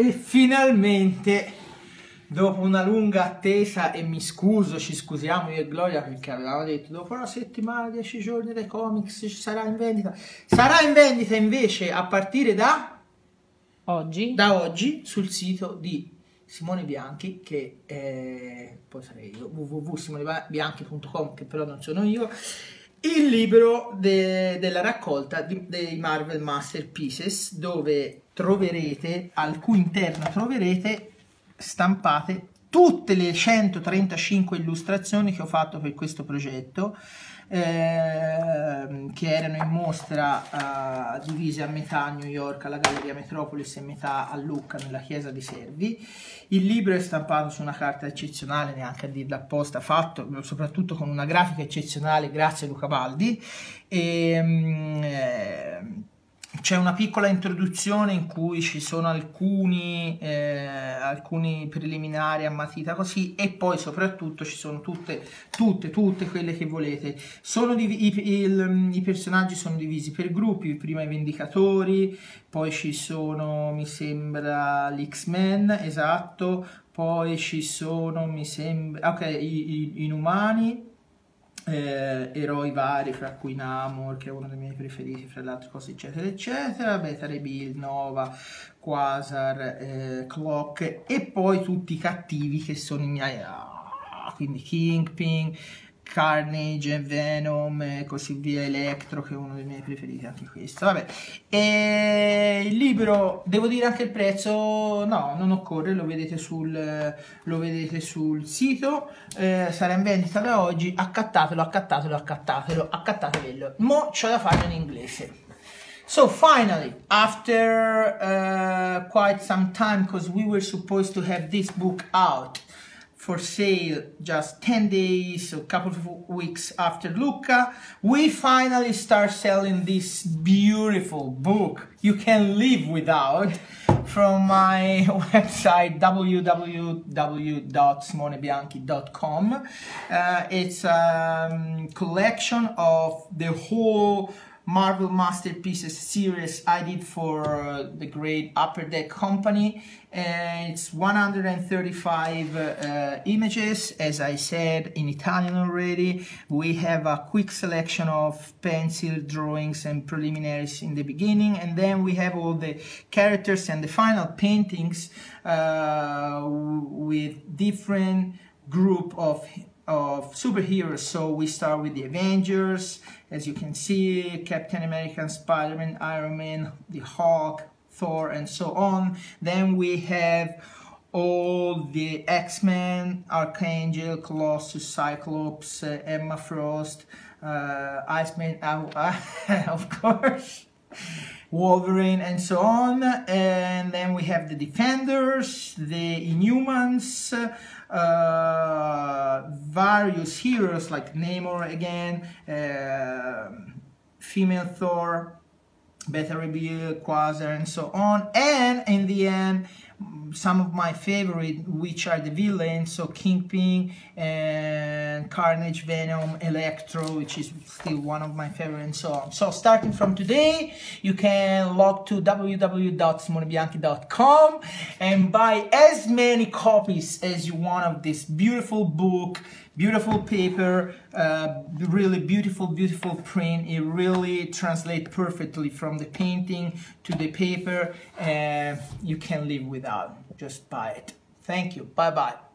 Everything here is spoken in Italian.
E finalmente, dopo una lunga attesa, e mi scuso, ci scusiamo io e Gloria perché avevamo detto dopo una settimana, 10 giorni dai comics ci sarà in vendita. Sarà in vendita invece a partire da oggi, sul sito di Simone Bianchi, che poi sarei io, www.simonebianchi.com, che però non sono io, il libro della raccolta dei Marvel Masterpieces, dove troverete, al cui interno troverete stampate tutte le 135 illustrazioni che ho fatto per questo progetto, che erano in mostra divise a metà a New York alla Galleria Metropolis e metà a Lucca nella chiesa di Servi. Il libro è stampato su una carta eccezionale, neanche a dirla apposta, fatto soprattutto con una grafica eccezionale, grazie a Luca Baldi. C'è una piccola introduzione in cui ci sono alcuni preliminari a matita così, e poi soprattutto ci sono tutte quelle che volete. I personaggi sono divisi per gruppi, prima i Vendicatori, poi ci sono, mi sembra, gli X-Men, esatto, poi ci sono, mi sembra, ok, gli Inumani, eroi vari, fra cui Namor, che è uno dei miei preferiti, fra le altre cose, eccetera eccetera, Beta Ray Bill, Nova, Quasar, Clock, e poi tutti i cattivi che sono i miei, quindi Kingpin, Carnage, Venom e così via, Electro, che è uno dei miei preferiti anche questo, vabbè. E il libro, devo dire anche il prezzo, no, non occorre, lo vedete sul sito, sarà in vendita da oggi, accattatelo, mo c'ho da fare in inglese. So finally, after quite some time, because we were supposed to have this book out for sale just 10 days, a couple of weeks after Luca, we finally start selling this beautiful book you can live without from my website www.simonebianchi.com. It's a collection of the whole Marvel Masterpieces series I did for the great Upper Deck company. It's 135 images, as I said, in Italian already. We have a quick selection of pencil drawings and preliminaries in the beginning, and then we have all the characters and the final paintings with different group of superheroes. So we start with the Avengers, as you can see, Captain America, Spider-Man, Iron Man, the Hulk, Thor, and so on. Then we have all the X-Men, Archangel, Colossus, Cyclops, Emma Frost, Iceman, of course, Wolverine, and so on. And then we have the Defenders, the Inhumans, various heroes like Namor again, female Thor, Beta Ray Bill, Quasar, and so on. And in the end, some of my favorite, which are the villains, so Kingpin and Carnage, Venom, Electro, which is still one of my favorites, and so on. So starting from today, you can log to www.simonebianchi.com and buy as many copies as you want of this beautiful book, beautiful paper, really beautiful print. It really translates perfectly from the painting to the paper, and you can live without. Just buy it. Thank you. Bye-bye.